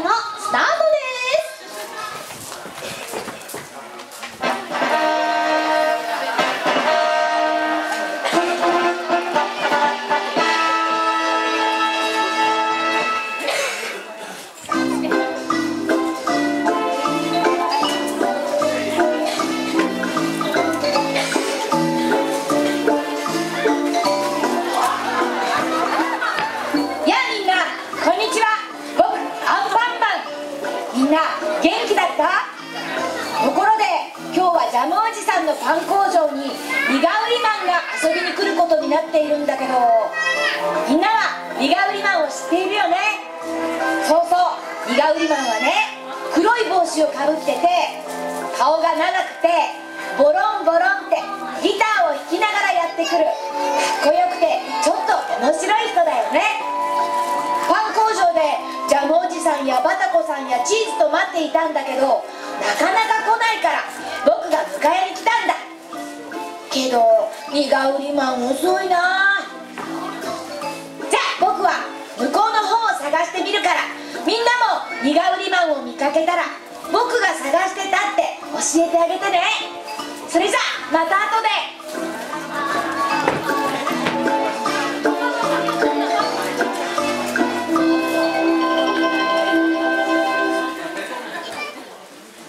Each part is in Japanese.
ーのスタートです。パン工場にニガウリマンが遊びに来ることになっているんだけど、みんなはニガウリマンを知っているよね。そうそう、ニガウリマンはね、黒い帽子をかぶってて、顔が長くてボロンボロンってギターを弾きながらやってくる、かっこよくてちょっと面白い人だよね。パン工場でジャムおじさんやバタコさんやチーズと待っていたんだけど、なかなか来ないから僕が迎えに来たんだけど、ニガウリマン遅いな。じゃあ僕は向こうの方を探してみるから、みんなもニガウリマンを見かけたら僕が探してたって教えてあげてね。それじゃあまた後で。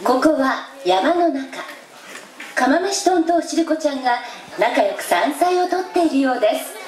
ここは山の中、釜飯トンとおしるこちゃんが仲良く山菜を採っているようです。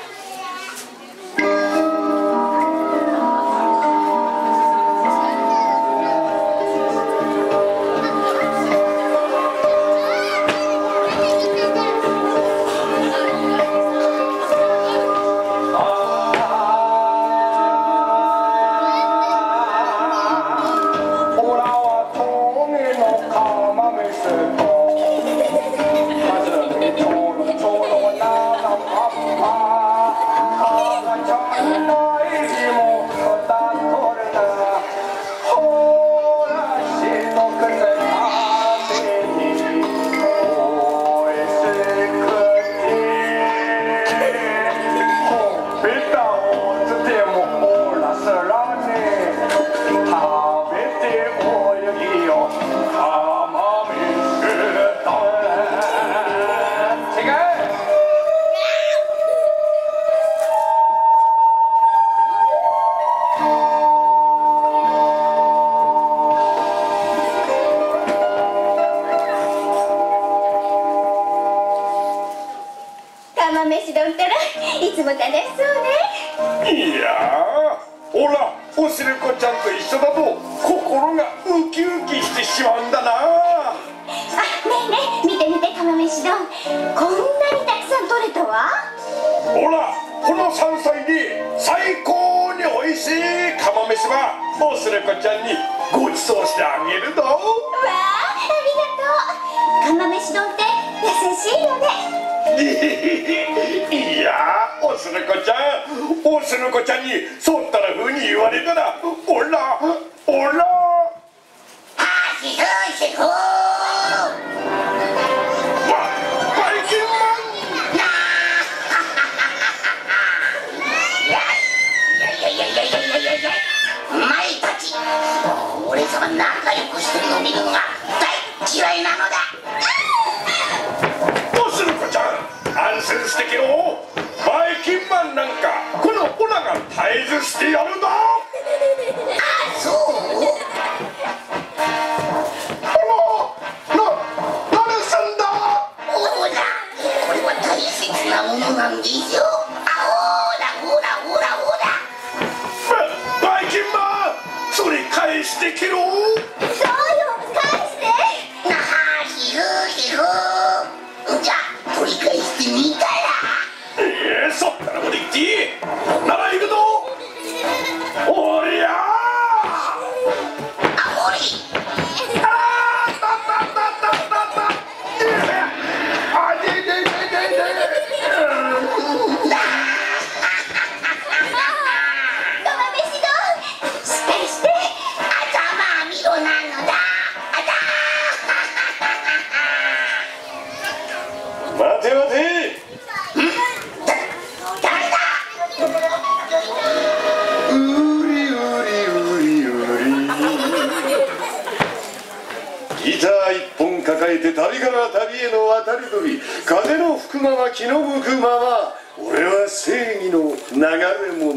えて旅から旅への渡り鳥、風の吹くまま気の向くまま、俺は正義の流れ者、ニガ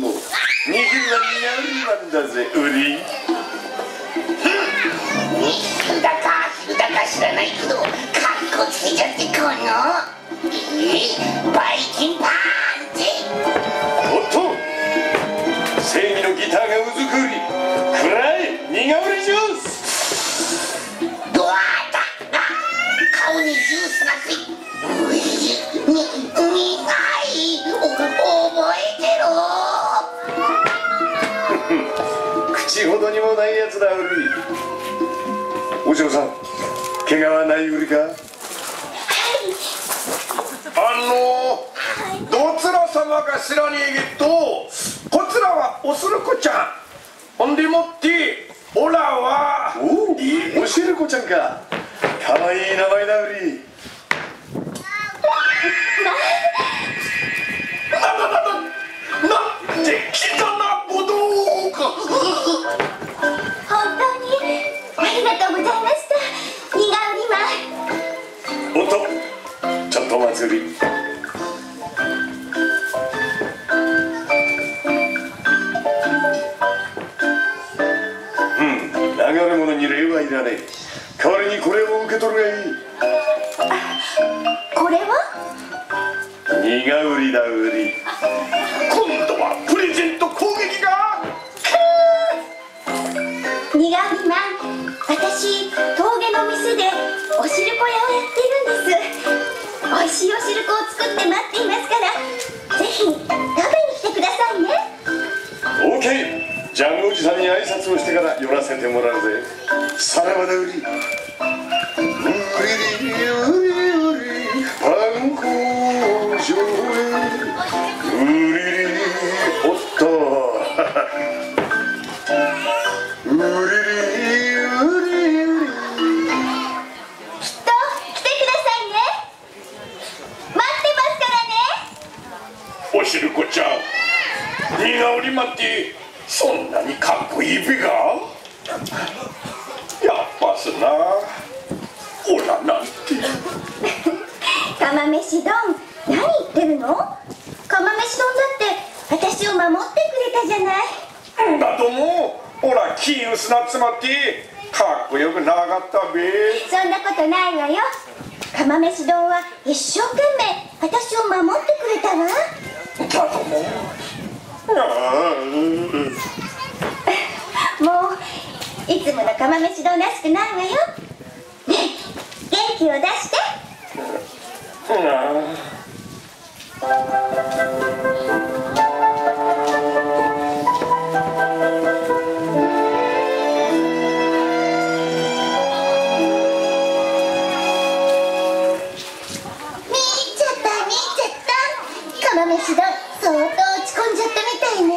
ウリマンだぜウリ。憎んだか昼だか知らないけどかっこつけちゃってこのバイキンパンチ。おっと、正義のギターがうずくり、暗いニガウリジュース。ジュースがついに苦い、覚えてろ口ほどにもないやつだウリ。お嬢さん、怪我はないウリか？はい、どちら様か知らねえけど、こちらはおするこちゃん、ほんでもってオラはおしるこちゃんか。かわいい名前だウリ。なんてきたなぶどうか。本当にありがとうございました、ニガウリマン。おっと、ちょっとお祭り。流れ物に礼はいらねえ。代わりにこれを受け取るがいい。これはニガウリだウリ。今度はプレゼント攻撃が。ニガウリマン、私峠の店でおしるこ屋をやってるんです。おいしいおしるこを作って待っていますから、ぜひ食べに来てくださいね。オーケー、ジャンおじさんに挨拶をしてから寄らせてもらうぜ。さらばだウリ。ウリウリウリパン工場へ、ウリリリ、おっとウリリウリウリ。きっと来てくださいね、待ってますからね。おしるこちゃん、ニガウリマンってそんなにかっこいいべが。やっぱすな、オラなんて。釜飯丼、何言ってるの？釜飯丼だって私を守ってくれたじゃない。だとも、オラ気薄な妻ってかっこよくなかったべ。そんなことないわよ。釜飯丼は一生懸命私を守ってくれたわ。だとも。もういつもの釜飯丼らしくないわよ。ねえ、元気を出して。見ちゃった、釜飯丼相当落ち込んじゃったみたいね。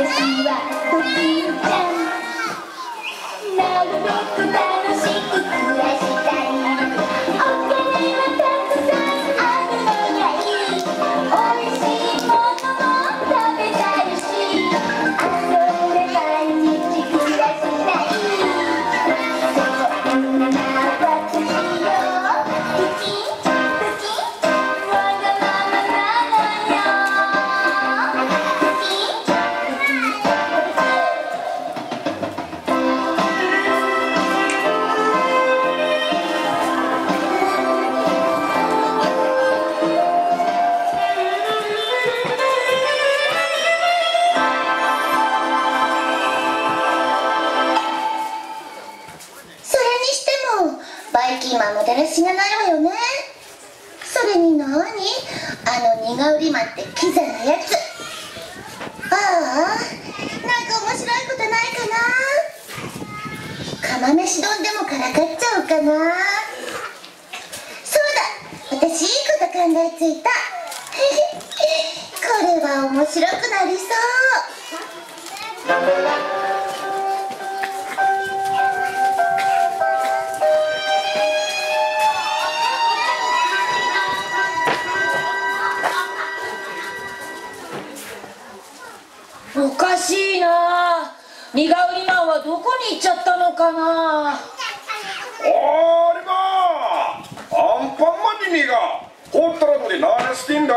私はポキンちゃん、なるべく楽しく暮らしたい。無駄に死なないわよね。それに何、ニガウリマンってキザなやつ。ああ、なんか面白いことないかな。釜飯丼でもからかっちゃおうかな。そうだ、私いいこと考えついた。これは面白くなりそう。しいな。ニガウリマンはどこに行っちゃったのかな。おーりまん、アンパンマンにニガほったらので何してんだい。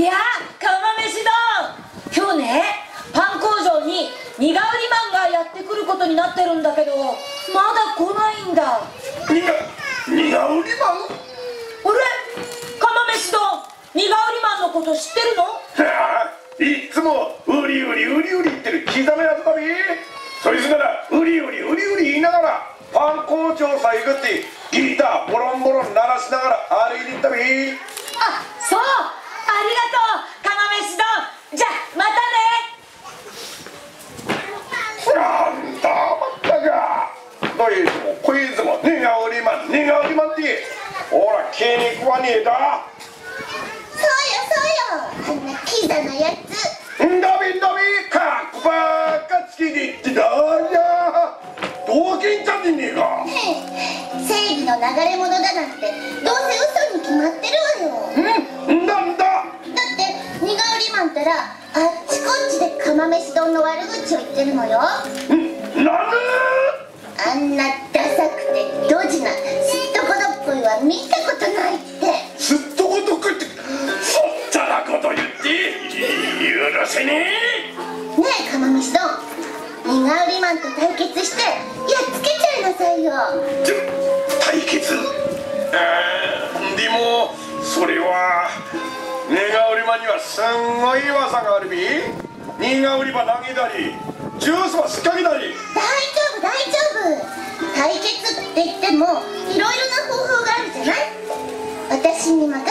いや釜飯だ。今日ねパン工場にニガウリマンがやってくることになってるんだけど、まだ来ないんだ。ニガウリマンあれ釜飯だ。ニガウリマンのこと知ってるの。いつもウリウリウリウリ言ってる刻めやつだべ。そいつならウリウリウリウリ言いながらパン工場さ行くってギターボロンボロン鳴らしながら歩いていったべ。あ、そう、ありがとう釜飯丼。じゃあまたね。なんだまったか。どいつもこいつもニガウリマンニガウリマンってほら気に食わねえだ。そうよそうよ、こんなキザなやつ。んだびんだびかっこばっかつきに行ってだーやー冒険じゃねえか。正義の流れ物だなんてどうせ嘘に決まってるわよ。うん、だってニガウリマンったらあっちこっちで釜飯丼の悪口を言ってるのよ。んなんであんなダサくてドジなすっとこどっこいは見たことないって。すっとこどっこいってそっちゃなこと言って許せねえ。ねえ釜飯丼、ニガウリマンと対決してやっつけちゃいなさいよ。対決？でもそれはニガウリマンにはすんごい技があるべ。ニガウリマ投げたりジュースは仕掛けたり。大丈夫。対決って言ってもいろいろな方法があるじゃない。私に任せなさ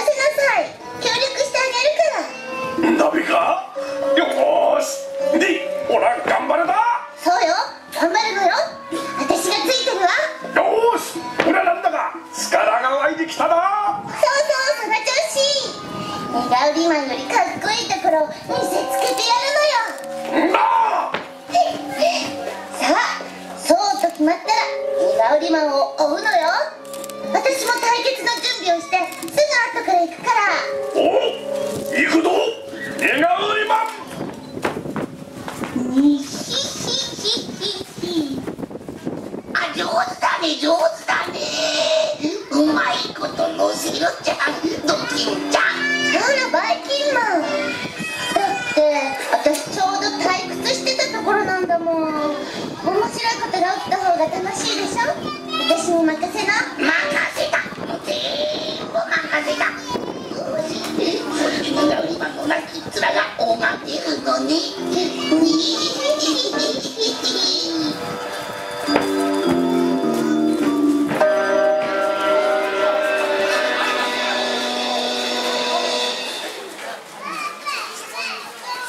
い。協力してあげるから。ダメか？よーし。で、ほら頑張れだ。そうよ、頑張るのよ。私がついてるわ。よーし、俺はなんだか力が湧いてきたな。そうそう、その調子。ニガウリマンよりかっこいいところを見せつけてやるのよ。んださあ、そうと決まったらニガウリマンを追うのよ。私も対決の準備をしてすぐ後から行くから。おっ、行くぞニガウリマン。にひひひひ。あ、上手だね上手だね。うまいことのせろちゃんドキンちゃん。あらばいきんまん、だって私ちょうど退屈してたところなんだもん。面白いことが起きた方が楽しいでしょ。私に任せな。任せた、もう全部任せた。よし、それでニガウリマンの泣きっ面が拝んでるのに。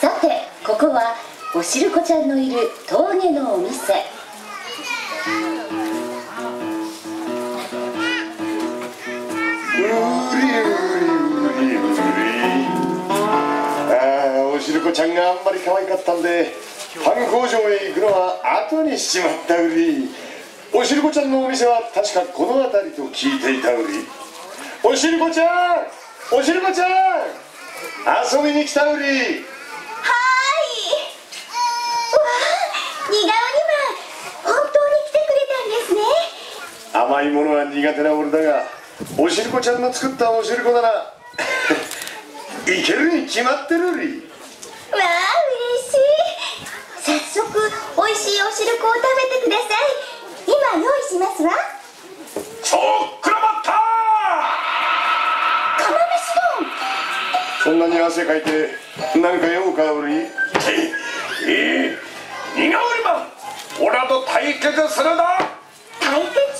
さて、ここはおしるこちゃんのいる峠のお店。おしるこちゃんがあんまり可愛かったんでパン工場へ行くのは後にしちまったうり。おしるこちゃんのお店は確かこの辺りと聞いていたうり。おしるこちゃん、おしるこちゃん、遊びに来たうり。はーい。わー、ニガウリマン、本当に来てくれたんですね。甘いものは苦手な俺だが、おしるこちゃんの作ったおしるこならいけるに決まってるうり。わー、早速おいしいおしるこを食べてください。今用意しますわ。ちょっくらまったー、釜飯丼。そんなに汗かいて何か用かうり。ニガウリマン、俺らと対決するな。対決？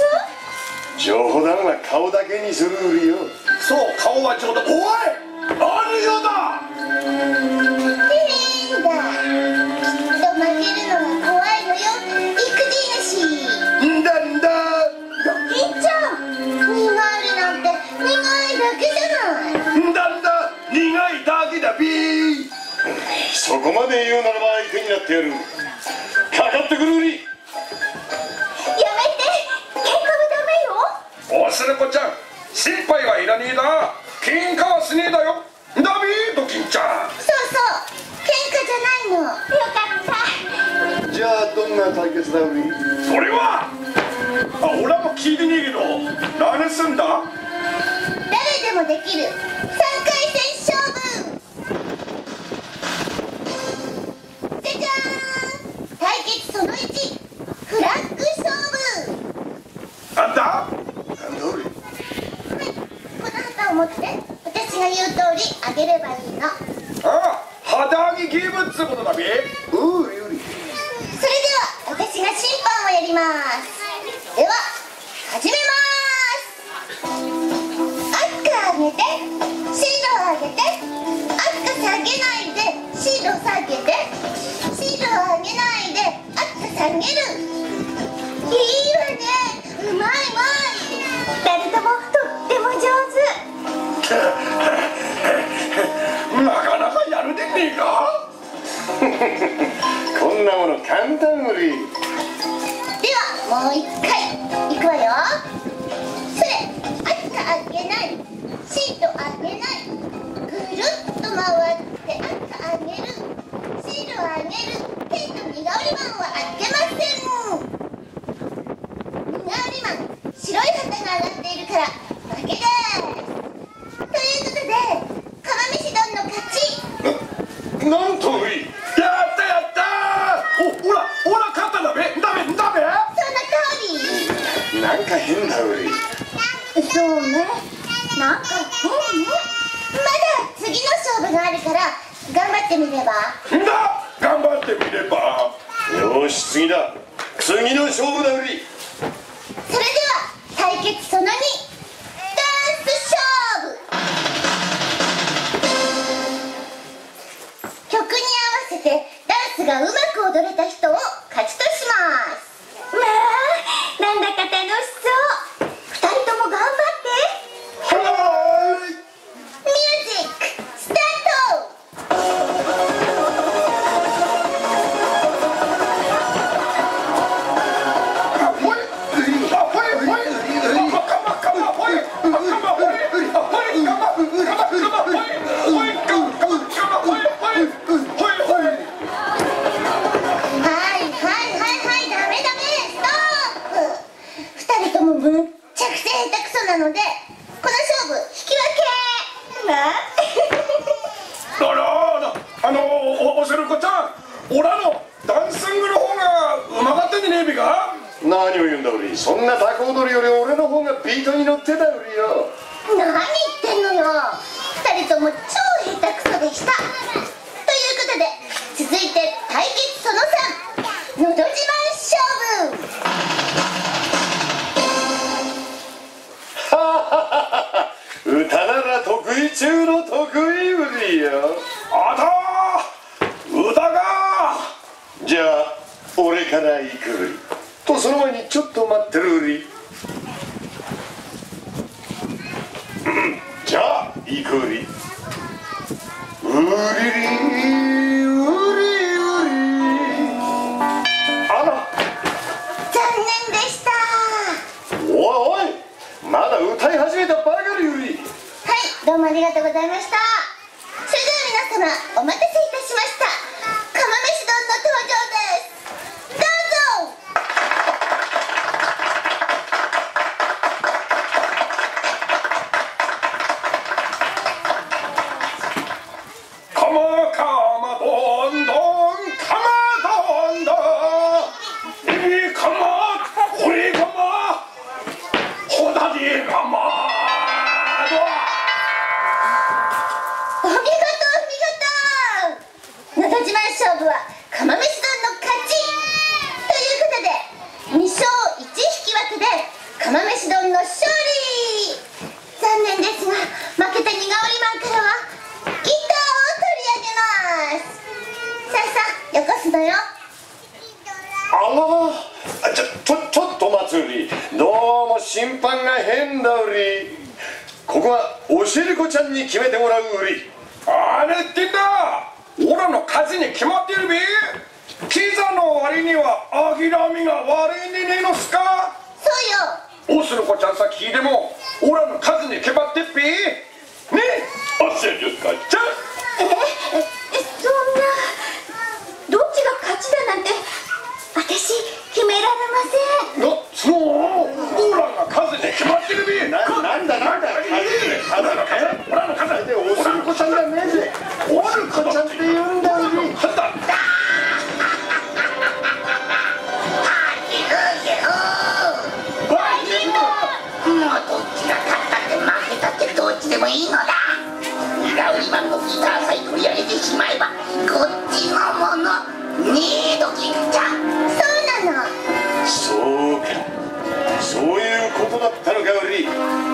冗談は顔だけにするうりよ。そう、顔は冗談。おい、何用だ。そこまで言うならば相手になってやる。かかってくるうり。やめて、喧嘩はダメよ。おしるこちゃん、心配はいらねえだ。喧嘩はしねえだよ。ダメードキンちゃん。そうそう、喧嘩じゃないの。よかった。どんな対決だウリ？それはあ、俺も聞いてねえけど何すんだ？誰でもできる3回戦勝負。あげればいいの。ああ、肌上げゲームっつうことだべ。うう、ゆり。それでは、私が審判をやります。では、始めます。赤上げて、白上げて、赤下げないで、白下げて、白上げないで、赤下げる。いいわね、うまい。誰ともとっても上手。なかなかやるでねえか。こんなもの簡単無理。ではもう一回いくわよ。それ赤あげない、シートあげない、ぐるっと回って赤あげる、シートあげるけどニガウリマンはあげません。ニガウリマン白い旗が上がっているから負けです。ということでなんとウリ、やったやったー。おら勝っただべ。だべそんな通り。なんか変だウリ。そうね、なんか変ね。まだ次の勝負があるから頑張ってみれば。んだ、頑張ってみれば。よし、次だ。次の勝負だウリ。それでは対決その2、ダンス勝負。ダンスがうまく踊れた人を勝ちとします。まあ、なんだか楽しそう。2人とも頑張って。はーい。ミュージックスタート。なのでこの勝負引き分け。おしるこちゃん、オラのダンシングの方がうまかったんじゃねえべか。何を言うんだウリ、そんなタコ踊りより俺の方がビートに乗ってたウリよ。何言ってんのよ、2人とも超下手くそでした。ということで続いて対決その3、のど自慢勝負。歌なら得意中の得意ぶりよ。あたー、歌かー。じゃあ俺から行くぶりと、その前にちょっと待ってるぶり。じゃあ行くぶり。うりりうりうり。あら、残念でした。おいおい、まだ歌い始めたばかりぶり。どうもありがとうございました。それでは皆様、お待たせいたしました。釜飯丼の登場です。どうぞ。釜丼丼釜丼丼いい釜、これ釜、ほだでいい釜。勝負は釜飯丼の勝ち。ということで2勝1引き分けで釜飯丼の勝利。残念ですが負けたニガウリマンからはギターを取り上げます。さあさあ、よこすのよ。あら、ちょっと待つウリ、どうも審判が変だウリ。ここはおしるこちゃんに決めてもらうウリ。あれってんだ、オラの勝ちに決まってるべ。キザの割には諦めが悪いんでねえのすか。そうよ。おしるこちゃんさ聞いてもオラの勝ちに決まってっべねえ、おしるこちゃん。そんな、どっちが勝ちだなんて私 어떻게 운다 우리 한다.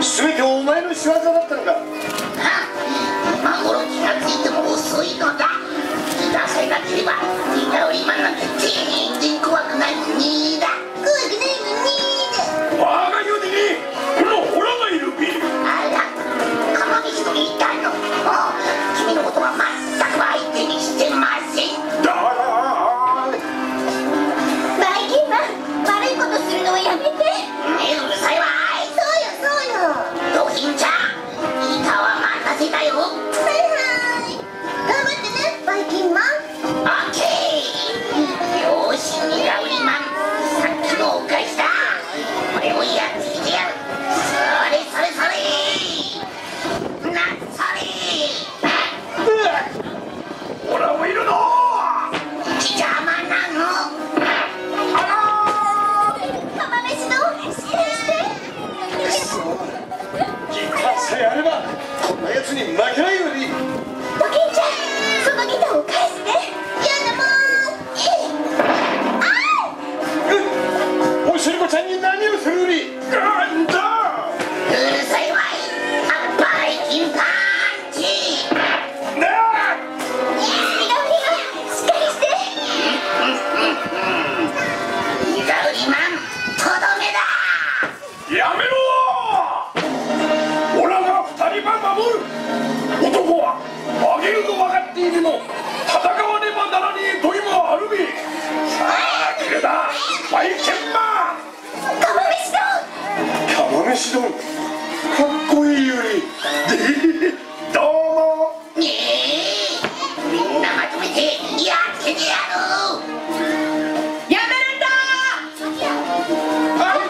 全てお前の仕業だったのか。ああ、今頃気がついても遅いのだ。気がさえなければニガウリマンなんて全然怖くないのにだ。怖くないのにだ。我が世にこのホラがいるべ。あら、釜飯のにいたの。ああ、君のことは全く相手にしてません。だらーい。バイキンマン、悪いことするのはやめて。ねえ、うるさいわ。ドキンちゃん、板は任せたよ。はいはい、頑張ってね、バイキンマン。オッケー、よーし、ニガウリマン、さっきのお返しだ。これをやってきてやる。それそれそれ、なんそれ。オラもいるの邪魔なの。あらー、釜飯の失礼して。さえあればこんなやつに負けないように。ドキンちゃん、そのギターを返して。やだもん。あっ、おしるこちゃんに何をするよりなんだ。うるさいわい、バイキンパンチなあ。ニガウリマン、しっかりして。ニガウリマン、とどめだ。やめろ。男はあげると分かっていても戦わねばならねえ時もあるべ。さあ来るな、バイキンマン。釜飯丼、釜飯丼、かっこいいより。どうもねえ、みんなまとめてやっつけてやろう。やめるんだ。バイキ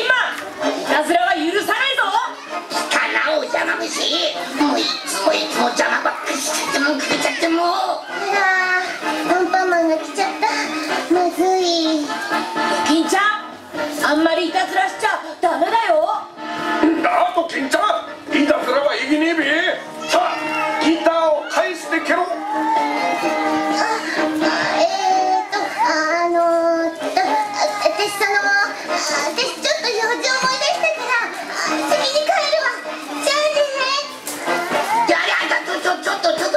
ンマン、いたずらは許さないぞ。いつもいつも邪魔ばっかしちゃってもくれちゃっても。あら、アンパンマンが来ちゃった。まずい。ドキンちゃん、あんまりいたずらしちゃダメだよ。なあ、ドキンちゃん、いたずらはいけねえべ。さあ、ギターを返してけろ。あ、私私ちょっと表情思い出したから次に帰る。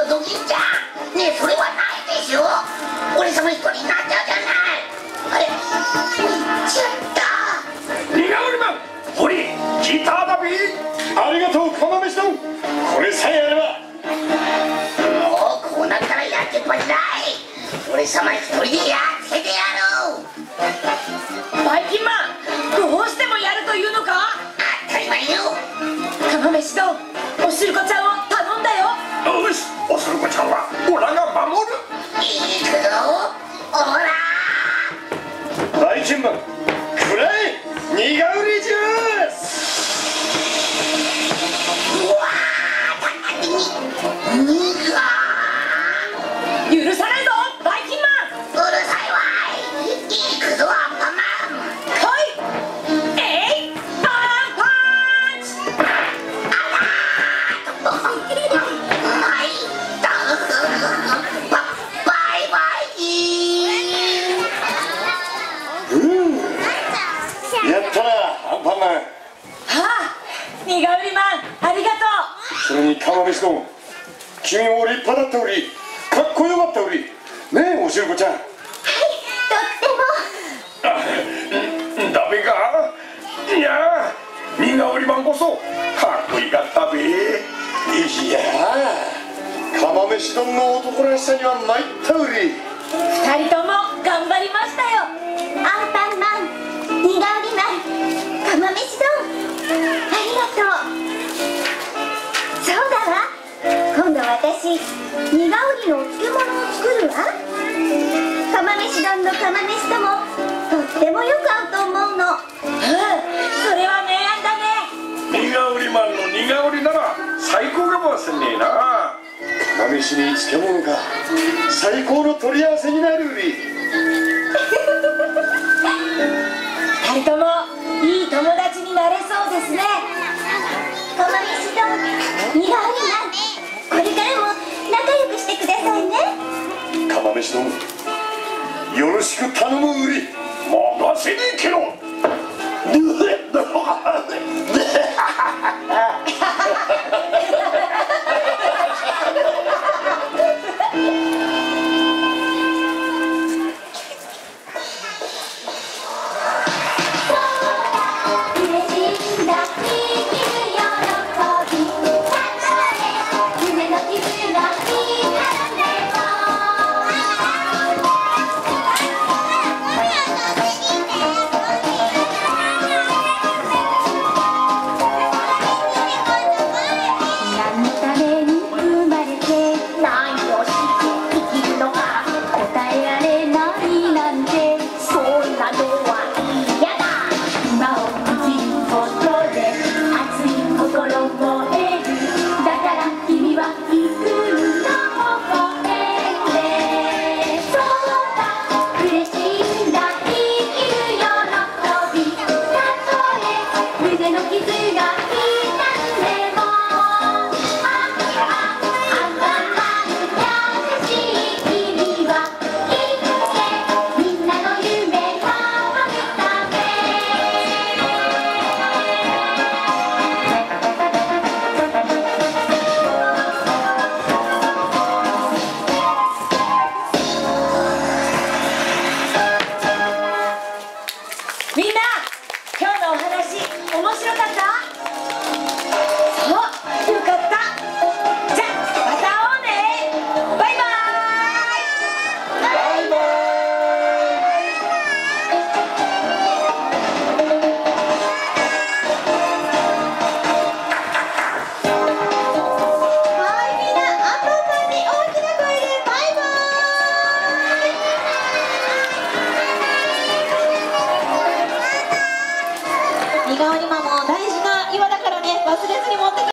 ドキンちゃん、ねえ、それはないでしょ。俺様一人になっちゃうじゃない。あれ、行っちゃった。ニガウリマン、ほり、ギターだべ。ありがとう、釜飯丼。これさえあれば。もうこうなったらやってっぱしない。俺様一人でやっつけてやろう。バイキンマン、どうしてもやるというのか。当たり前よ。釜飯丼、おしるこちゃんを頼んだよ。よし、おしるこちゃんはオラが守る。いいけど、オラ。バイキンマン、くらえ、ニガウリジュース。うわー、にがー。許さないぞ、バイキンマン。うるさいわい。いくぞ、アンパンマン。はい、えい、パンパンチ。あらー、と。ニガウリマン、ありがとう。それに釜飯丼、君も立派だったおり、かっこよかったおりねえ、おしるこちゃん。はい、とっても。だべかい。やあ、ニガウリマンこそかっこいかったべ。いやあ、釜飯丼の男らしさには参ったおり。二人とも頑張りましたよ。アンパンマン、ニガウリマン、釜飯丼、ありがとう。そうだわ、今度私、ニガウリのお漬物を作るわ。釜飯丼の釜飯ともとってもよく合うと思うの。うん、それは名案だね。ニガウリマンのニガウリなら最高かもしれねえな。飯に漬物が最高の取り合わせになるウリ。二人ともいい友達になれそうですね。この飯とニガウリマン、これからも仲良くしてくださいね。釜飯どもよろしく頼むウリ。任せに行けろ。